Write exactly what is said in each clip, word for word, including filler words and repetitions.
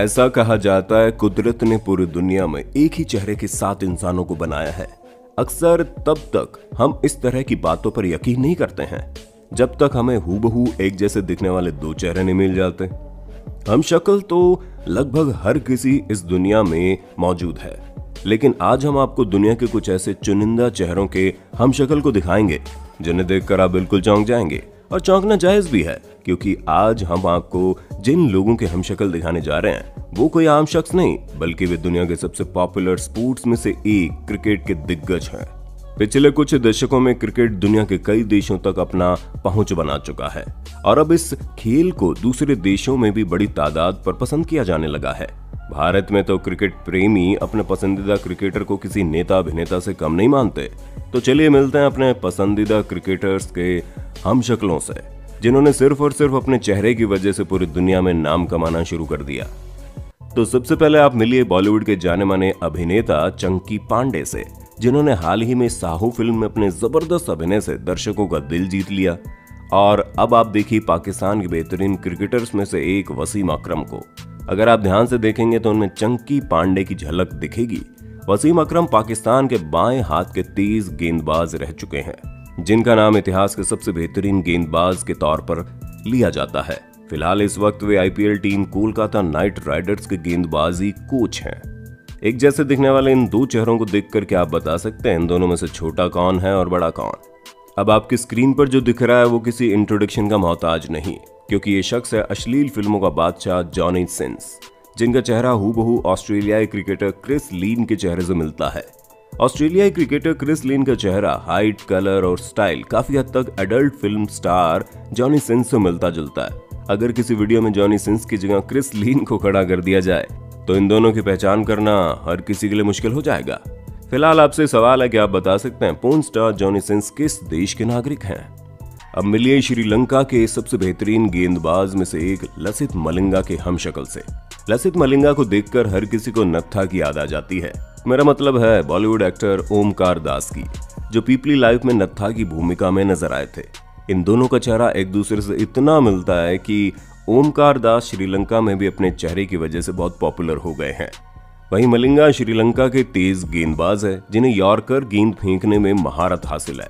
ऐसा कहा जाता है कुदरत ने पूरी दुनिया में एक ही चेहरे के सात इंसानों को बनाया है। अक्सर तब तक हम इस तरह की बातों पर यकीन नहीं करते हैं जब तक हमें हूबहू एक जैसे दिखने वाले दो चेहरे नहीं मिल जाते। हम शक्ल तो लगभग हर किसी इस दुनिया में मौजूद है, लेकिन आज हम आपको दुनिया के कुछ ऐसे चुनिंदा चेहरों के हम शक्ल को दिखाएंगे जिन्हें देखकर आप बिल्कुल चौंक जाएंगे, और चौंकना जायज भी है क्योंकि आज हम आपको जिन लोगों के हम शक्ल दिखाने जा रहे हैं वो कोई आम शख्स नहीं, बल्कि वे दुनिया के सबसे पॉपुलर स्पोर्ट्स में से एक क्रिकेट के दिग्गज हैं। पिछले कुछ दशकों में क्रिकेट दुनिया के कई देशों तक अपना पहुंच बना चुका है और अब इस खेल को दूसरे देशों में भी बड़ी तादाद पर पसंद किया जाने लगा है। भारत में तो क्रिकेट प्रेमी अपने पसंदीदा क्रिकेटर को किसी नेता अभिनेता से कम नहीं मानते। तो चलिए मिलते हैं अपने पसंदीदा क्रिकेटर्स के हम शक्लों से जिन्होंने सिर्फ और सिर्फ अपने चेहरे की वजह से पूरी दुनिया में नाम कमाना शुरू कर दिया। तो सबसे पहले आप मिलिए बॉलीवुड के जाने माने अभिनेता चंकी पांडे से, जिन्होंने हाल ही में साहू फिल्म में अपने जबरदस्त अभिनय से दर्शकों का दिल जीत लिया। और अब आप देखिए पाकिस्तान के बेहतरीन क्रिकेटर्स में से एक वसीम अक्रम को। अगर आप ध्यान से देखेंगे तो उनमें चंकी पांडे की झलक दिखेगी। वसीम अक्रम पाकिस्तान के बाएं हाथ के तेज गेंदबाज रह चुके हैं, जिनका नाम इतिहास के सबसे बेहतरीन गेंदबाज के तौर पर लिया जाता है। फिलहाल इस वक्त वे IPL team Kolkata Knight Riders के गेंदबाजी कोच हैं। एक जैसे दिखने वाले इन दो चेहरों को देखकर क्या आप बता सकते हैं इन दोनों में से छोटा कौन है और बड़ा कौन? अब आपकी स्क्रीन पर जो दिख रहा है वो किसी इंट्रोडक्शन का मोहताज नहीं, क्योंकि ये शख्स है अश्लील फिल्मों का बादशाह जॉनी सिंस, जिनका चेहरा हूबहू ऑस्ट्रेलियाई क्रिकेटर क्रिस लीन के चेहरे से मिलता है। ऑस्ट्रेलियाई क्रिकेटर क्रिस लीन का चेहरा, हाइट, कलर और स्टाइल काफी हद तक adult film star Johnny Sins से मिलता जुलता है। अगर किसी वीडियो में जॉनी सिंस की जगह क्रिस लीन को खड़ा कर दिया जाए तो इन दोनों की पहचान करना हर किसी के लिए मुश्किल हो जाएगा। फिलहाल आपसे सवाल है कि आप बता सकते हैं पोर्न स्टार जॉनी सिंस किस देश के नागरिक हैं? अब मिलिए श्रीलंका के सबसे बेहतरीन गेंदबाज में से एक लसित मलिंगा के हमशक्ल से। लसित मलिंगा को देखकर हर किसी को नत्था की याद आ जाती है। मेरा मतलब है बॉलीवुड एक्टर ओमकार दास की, जो पीपली लाइफ में नत्था की भूमिका में नजर आए थे। इन दोनों का चेहरा एक दूसरे से इतना मिलता है कि ओमकार दास श्रीलंका में भी अपने चेहरे की वजह से बहुत पॉपुलर हो गए हैं। वहीं मलिंगा श्रीलंका के तेज गेंदबाज है, जिन्हें यॉर्कर गेंद फेंकने में महारत हासिल है।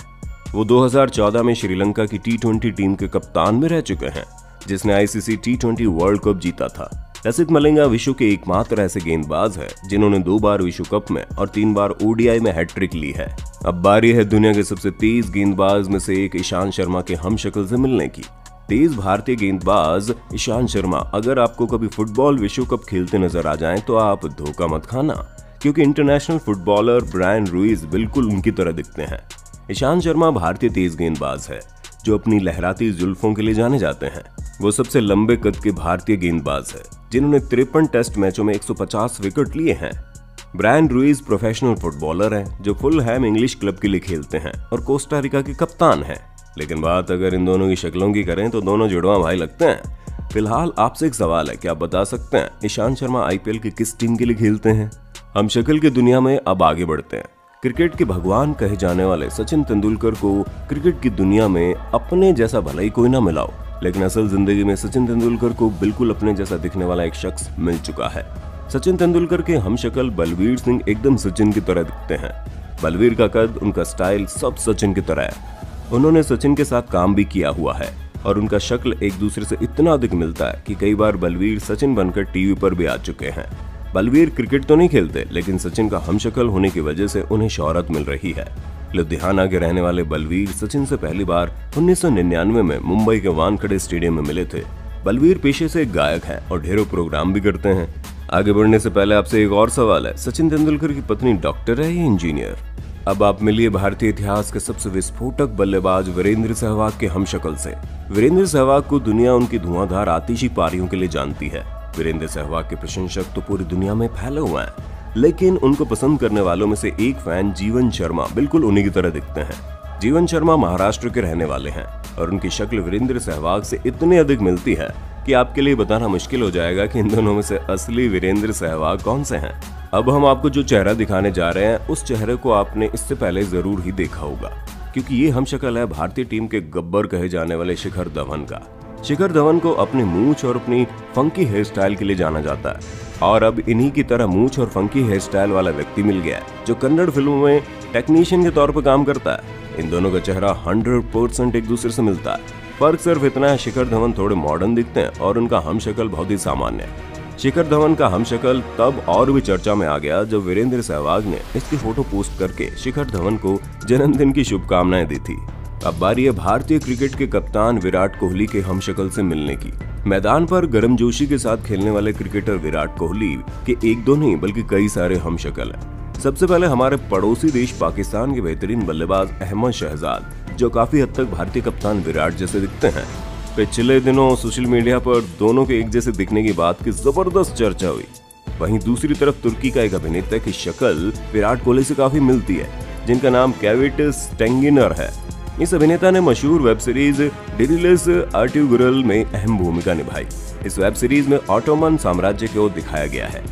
वो दो हज़ार चौदह में श्रीलंका की टी ट्वेंटी टीम के कप्तान में रह चुके हैं, जिसने ICC T twenty World Cup जीता था। लसित मलिंगा विश्व के एकमात्र ऐसे गेंदबाज है जिन्होंने दो बार विश्व कप में और तीन बार ओडीआई में हैट्रिक ली है। अब बारी है दुनिया के सबसे तेज गेंदबाज में से एक ईशांत शर्मा के हमशक्ल से मिलने की। तेज भारतीय गेंदबाज ईशांत शर्मा अगर आपको कभी फुटबॉल विश्व कप खेलते नजर आ जाए तो आप धोखा मत खाना, क्योंकि इंटरनेशनल फुटबॉलर ब्रायन रुईज बिल्कुल उनकी तरह दिखते हैं। ईशांत शर्मा भारतीय तेज गेंदबाज है जो अपनी लहराती जुल्फों के लिए जाने जाते हैं। वो सबसे लंबे कद के भारतीय गेंदबाज है जिन्होंने तिरपन टेस्ट मैचों में एक सौ पचास विकेट लिए हैं। ब्रायन रुईज प्रोफेशनल फुटबॉलर हैं जो फुलहैम इंग्लिश क्लब के लिए खेलते हैं और कोस्टारिका के कप्तान हैं। लेकिन बात अगर इन दोनों की शक्लों की करें तो दोनों जुड़वा भाई लगते हैं। फिलहाल आपसे एक सवाल है, क्या आप बता सकते हैं ईशांत शर्मा आईपीएल की किस टीम के लिए खेलते हैं? हम शक्ल की दुनिया में अब आगे बढ़ते हैं। क्रिकेट के भगवान कहे जाने वाले सचिन तेंदुलकर को क्रिकेट की दुनिया में अपने जैसा भला ही कोई ना मिला हो, लेकिन असल जिंदगी में सचिन तेंदुलकर को बिल्कुल अपने जैसा दिखने वाला एक शख्स मिल चुका है। सचिन तेंदुलकर के हमशक्ल बलवीर सिंह एकदम सचिन की तरह दिखते हैं। बलवीर का कद, उनका स्टाइल सब सचिन की तरह है। उन्होंने सचिन के साथ काम भी किया हुआ है और उनका शक्ल एक दूसरे से इतना अधिक मिलता है कि कई बार बलवीर सचिन बनकर टीवी पर भी आ चुके हैं। बलवीर क्रिकेट तो नहीं खेलते, लेकिन सचिन का हमशक्ल होने की वजह से उन्हें शोहरत मिल रही है। लुधियाना के रहने वाले बलवीर सचिन से पहली बार उन्नीस सौ निन्यानवे में मुंबई के वानखेड़े स्टेडियम में मिले थे। बलवीर पेशे से एक गायक हैं और ढेरों प्रोग्राम भी करते हैं। आगे बढ़ने से पहले आपसे एक और सवाल है, सचिन तेंदुलकर की पत्नी डॉक्टर है या इंजीनियर? अब आप मिलिए भारतीय इतिहास के सबसे विस्फोटक बल्लेबाज वीरेंद्र सहवाग के हमशक्ल से। वीरेंद्र सहवाग को दुनिया उनकी धुआंधार आतिशी पारियों के लिए जानती है। वीरेंद्र सहवाग के प्रशंसक तो पूरी दुनिया में फैले हुए हैं, लेकिन उनको पसंद करने वालों में से एक फैन जीवन शर्मा बिल्कुल उन्हीं की तरह दिखते हैं। जीवन शर्मा महाराष्ट्र के रहने वाले हैं और उनकी शक्ल वीरेंद्र सहवाग से इतनी अधिक मिलती है कि आपके लिए बताना मुश्किल हो जाएगा कि इन दोनों में से असली वीरेंद्र सहवाग कौन से हैं। अब हम आपको जो चेहरा दिखाने जा रहे हैं उस चेहरे को आपने इससे पहले जरूर ही देखा होगा, क्योंकि ये हमशक्ल है भारतीय टीम के गब्बर कहे जाने वाले शिखर धवन का। शिखर धवन को अपने मूंछ और अपनी फंकी हेयर स्टाइल के लिए जाना जाता है और अब इन्हीं की तरह मूंछ और फंकी हेयर स्टाइल वाला व्यक्ति मिल गया है जो कन्नड़ फिल्मों में टेक्नीशियन के तौर पर काम करता है। इन दोनों का चेहरा सौ परसेंट एक दूसरे से मिलता है, फर्क सिर्फ इतना है शिखर धवन थोड़े मॉडर्न दिखते हैं और उनका हमशकल बहुत ही सामान्य है। शिखर धवन का हमशकल तब और भी चर्चा में आ गया जब वीरेंद्र सहवाग ने इसकी फोटो पोस्ट करके शिखर धवन को जन्मदिन की शुभकामनाएं दी थी। अब बारी है भारतीय क्रिकेट के कप्तान विराट कोहली के हमशकल से मिलने की। मैदान पर गर्मजोशी के साथ खेलने वाले क्रिकेटर विराट कोहली के एक दो नहीं बल्कि कई सारे हमशकल हैं। सबसे पहले हमारे पड़ोसी देश पाकिस्तान के बेहतरीन बल्लेबाज अहमद शहजाद जो काफी हद तक भारतीय कप्तान विराट जैसे दिखते हैं। पिछले दिनों सोशल मीडिया पर दोनों के एक जैसे दिखने की बात की जबरदस्त चर्चा हुई। वहीं दूसरी तरफ तुर्की का एक अभिनेता की शक्ल विराट कोहली से काफी मिलती है जिनका नाम केविट स्टेंगिनर है। इस अभिनेता ने मशहूर वेब सीरीज डिलीलेस आर्टिगुरल में अहम भूमिका निभाई। इस वेब सीरीज में ऑटोमन साम्राज्य को दिखाया गया है।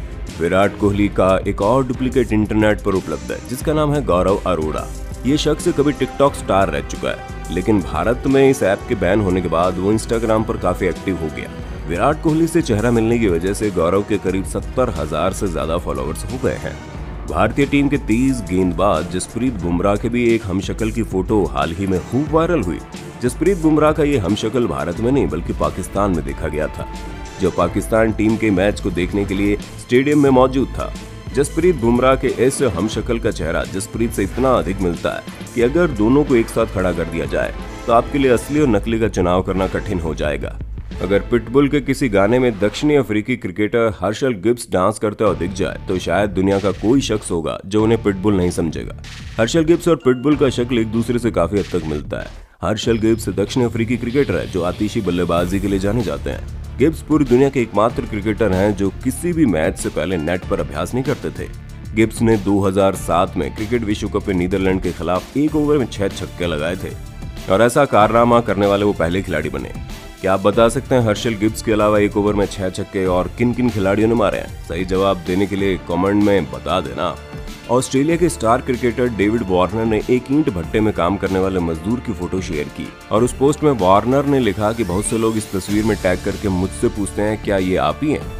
विराट कोहली का एक और डुप्लीकेट इंटरनेट पर उपलब्ध है जिसका नाम है गौरव अरोड़ा। ये शख्स कभी टिकटॉक स्टार रह चुका है लेकिन भारत में इस ऐप के बैन होने के बाद वो इंस्टाग्राम पर काफी एक्टिव हो गया। विराट कोहली से चेहरा मिलने की वजह से गौरव के करीब सत्तर हजार से ज्यादा फॉलोअर्स हो गए हैं। भारतीय टीम के तेज गेंदबाज जसप्रीत बुमराह के भी एक हमशकल की फोटो हाल ही में खूब वायरल हुई। जसप्रीत बुमराह का ये हमशकल भारत में नहीं बल्कि पाकिस्तान में देखा गया था जो पाकिस्तान टीम के मैच को देखने के लिए स्टेडियम में मौजूद था। जसप्रीत बुमराह के इस हमशकल का चेहरा जसप्रीत से इतना अधिक मिलता है कि अगर दोनों को एक साथ खड़ा कर दिया जाए तो आपके लिए असली और नकली का चुनाव करना कठिन हो जाएगा। अगर पिटबुल के किसी गाने में दक्षिणी अफ्रीकी क्रिकेटर हर्शल गिब्स डांस करते हुए दिख जाए तो शायद दुनिया का कोई शख्स होगा जो उन्हें पिटबुल नहीं समझेगा। हर्शल गिब्स और पिटबुल का शक्ल एक दूसरे से काफी हद तक मिलता है। हर्शल गिब्स दक्षिण अफ्रीकी क्रिकेटर है जो आतिशी बल्लेबाजी के लिए जाने जाते हैं। गिब्स पूरी दुनिया के एकमात्र क्रिकेटर हैं जो किसी भी मैच से पहले नेट पर अभ्यास नहीं करते थे। गिब्स ने दो हज़ार सात में क्रिकेट विश्व कप में नीदरलैंड के खिलाफ एक ओवर में छह छक्के लगाए थे और ऐसा कारनामा करने वाले वो पहले खिलाड़ी बने। क्या आप बता सकते हैं हर्शल गिब्स के अलावा एक ओवर में छह छक्के और किन किन खिलाड़ियों ने मारे हैं? सही जवाब देने के लिए कमेंट में बता देना। ऑस्ट्रेलिया के स्टार क्रिकेटर डेविड वार्नर ने एक ईंट भट्टे में काम करने वाले मजदूर की फोटो शेयर की और उस पोस्ट में वार्नर ने लिखा कि बहुत से लोग इस तस्वीर में टैग करके मुझसे पूछते हैं क्या ये आप ही हैं।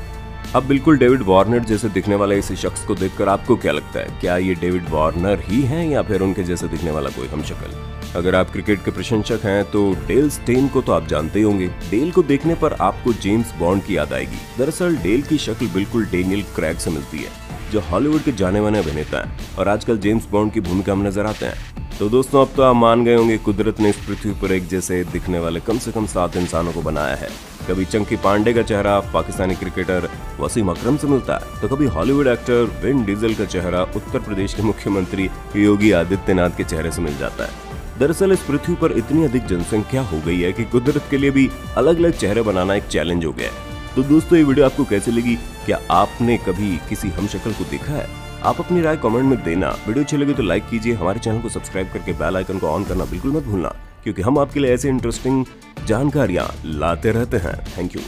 अब बिल्कुल डेविड वार्नर जैसे दिखने वाले इस शख्स को देखकर आपको क्या लगता है, क्या ये डेविड वार्नर ही हैं या फिर उनके जैसे दिखने वाला कोई हमशक्ल? अगर आप क्रिकेट के प्रशंसक हैं तो डेल स्टेन को तो आप जानते ही होंगे। डेल को देखने पर आपको जेम्स बॉन्ड की याद आएगी। दरअसल डेल की शक्ल बिल्कुल डेनियल क्रैग से मिलती है जो हॉलीवुड के जाने माने अभिनेता है और आजकल जेम्स बॉन्ड की भूमिका में नजर आते हैं। तो दोस्तों अब तो आप मान गए होंगे कुदरत ने इस पृथ्वी पर एक जैसे दिखने वाले कम से कम सात इंसानों को बनाया है। कभी चंकी पांडे का चेहरा पाकिस्तानी क्रिकेटर वसीम अक्रम से मिलता है तो कभी हॉलीवुड एक्टर विन डीजल का चेहरा उत्तर प्रदेश के मुख्यमंत्री योगी आदित्यनाथ के चेहरे से मिल जाता है। दरअसल इस पृथ्वी पर इतनी अधिक जनसंख्या हो गई है कि कुदरत के लिए भी अलग अलग चेहरे बनाना एक चैलेंज हो गया है। तो दोस्तों ये वीडियो आपको कैसी लगी? क्या आपने कभी किसी हमशक्ल को देखा है? आप अपनी राय कमेंट में देना। वीडियो अच्छी लगी तो लाइक कीजिए, हमारे चैनल को सब्सक्राइब करके बेल आइकन को ऑन करना बिल्कुल मत भूलना क्योंकि हम आपके लिए ऐसे इंटरेस्टिंग जानकारियाँ लाते रहते हैं। Thank you.